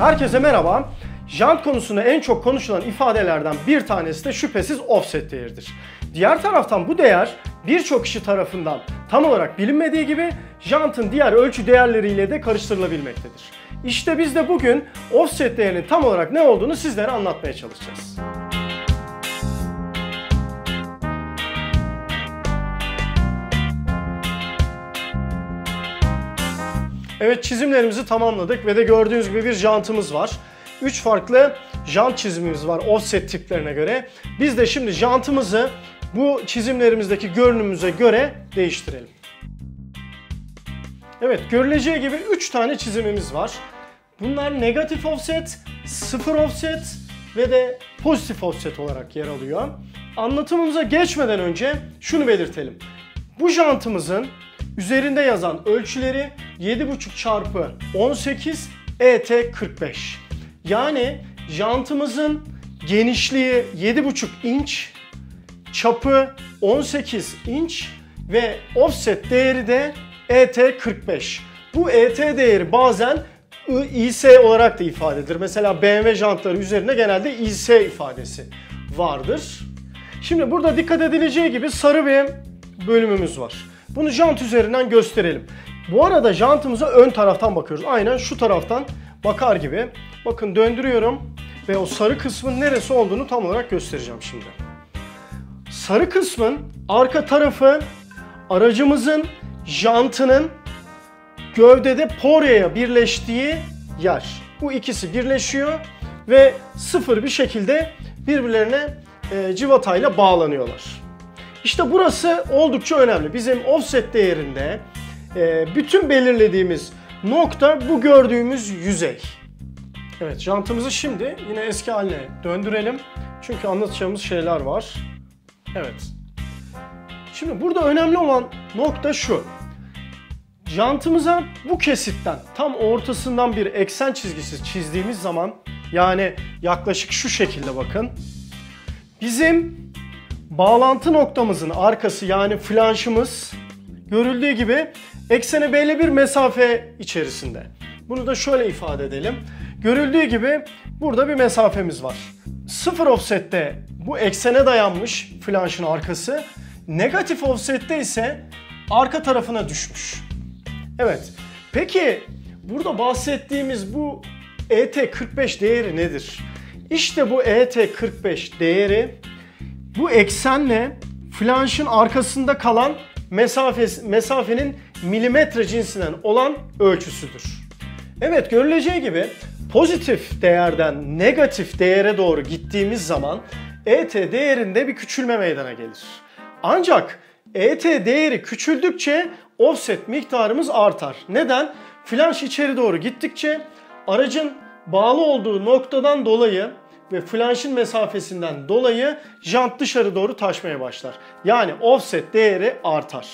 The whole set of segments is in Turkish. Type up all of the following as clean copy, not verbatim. Herkese merhaba. Jant konusunda en çok konuşulan ifadelerden bir tanesi de şüphesiz offset değeridir. Diğer taraftan bu değer birçok kişi tarafından tam olarak bilinmediği gibi jantın diğer ölçü değerleriyle de karıştırılabilmektedir. İşte biz de bugün offset değerinin tam olarak ne olduğunu sizlere anlatmaya çalışacağız. Evet, çizimlerimizi tamamladık ve de gördüğünüz gibi bir jantımız var. 3 farklı jant çizimimiz var offset tiplerine göre. Biz de şimdi jantımızı bu çizimlerimizdeki görünümümüze göre değiştirelim. Evet, görüleceği gibi 3 tane çizimimiz var. Bunlar negatif offset, sıfır offset ve de pozitif offset olarak yer alıyor. Anlatımımıza geçmeden önce şunu belirtelim. Bu jantımızın üzerinde yazan ölçüleri 7,5 × 18 ET45. Yani jantımızın genişliği 7,5 inç, çapı 18 inç ve offset değeri de ET45. Bu ET değeri bazen IS olarak da ifade edilir. Mesela BMW jantları üzerinde genelde IS ifadesi vardır. Şimdi burada dikkat edileceği gibi sarı bir bölümümüz var. Bunu jant üzerinden gösterelim. Bu arada jantımıza ön taraftan bakıyoruz. Aynen şu taraftan bakar gibi. Bakın, döndürüyorum ve o sarı kısmın neresi olduğunu tam olarak göstereceğim şimdi. Sarı kısmın arka tarafı aracımızın jantının gövdede poryaya birleştiği yer. Bu ikisi birleşiyor ve sıfır bir şekilde birbirlerine civatayla bağlanıyorlar. İşte burası oldukça önemli. Bizim offset değerinde bütün belirlediğimiz nokta bu gördüğümüz yüzey. Evet, jantımızı şimdi yine eski haline döndürelim. Çünkü anlatacağımız şeyler var. Evet. Şimdi burada önemli olan nokta şu. Jantımıza bu kesitten tam ortasından bir eksen çizgisi çizdiğimiz zaman, yani yaklaşık şu şekilde bakın. Bizim bağlantı noktamızın arkası, yani flanşımız, görüldüğü gibi eksene belli bir mesafe içerisinde. Bunu da şöyle ifade edelim. Görüldüğü gibi burada bir mesafemiz var. Sıfır offsette bu eksene dayanmış flanşın arkası. Negatif offsette ise arka tarafına düşmüş. Evet. Peki burada bahsettiğimiz bu ET45 değeri nedir? İşte bu ET45 değeri bu eksenle flanşın arkasında kalan mesafenin milimetre cinsinden olan ölçüsüdür. Evet, görüleceği gibi pozitif değerden negatif değere doğru gittiğimiz zaman ET değerinde bir küçülme meydana gelir. Ancak ET değeri küçüldükçe offset miktarımız artar. Neden? Flanş içeri doğru gittikçe aracın bağlı olduğu noktadan dolayı ve flanşın mesafesinden dolayı jant dışarı doğru taşmaya başlar. Yani offset değeri artar.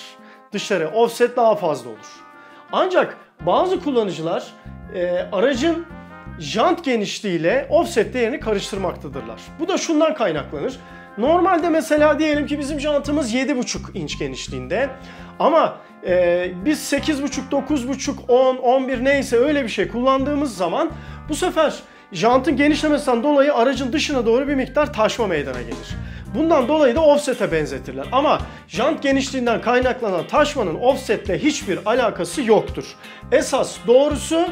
Dışarı offset daha fazla olur. Ancak bazı kullanıcılar aracın jant genişliğiyle offset değerini karıştırmaktadırlar. Bu da şundan kaynaklanır. Normalde mesela diyelim ki bizim jantımız 7,5 inç genişliğinde ama biz 8,5, 9,5, 10, 11 neyse öyle bir şey kullandığımız zaman bu sefer jantın genişlemesinden dolayı aracın dışına doğru bir miktar taşma meydana gelir. Bundan dolayı da offset'e benzetirler. Ama jant genişliğinden kaynaklanan taşmanın offset'le hiçbir alakası yoktur. Esas doğrusu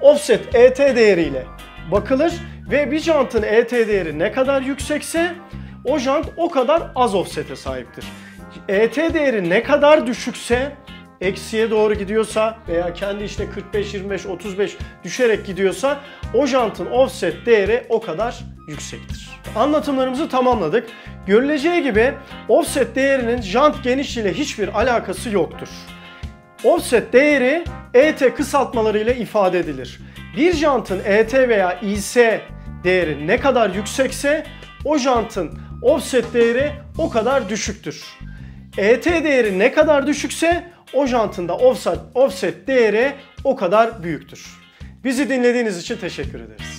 offset ET değeriyle bakılır ve bir jantın ET değeri ne kadar yüksekse o jant o kadar az offset'e sahiptir. ET değeri ne kadar düşükse, eksiye doğru gidiyorsa veya kendi işte 45, 25, 35 düşerek gidiyorsa o jantın offset değeri o kadar yüksektir. Anlatımlarımızı tamamladık. Görüleceği gibi offset değerinin jant genişliğiyle hiçbir alakası yoktur. Offset değeri ET kısaltmalarıyla ifade edilir. Bir jantın ET veya IS değeri ne kadar yüksekse o jantın offset değeri o kadar düşüktür. ET değeri ne kadar düşükse o jantın da offset değeri o kadar büyüktür. Bizi dinlediğiniz için teşekkür ederiz.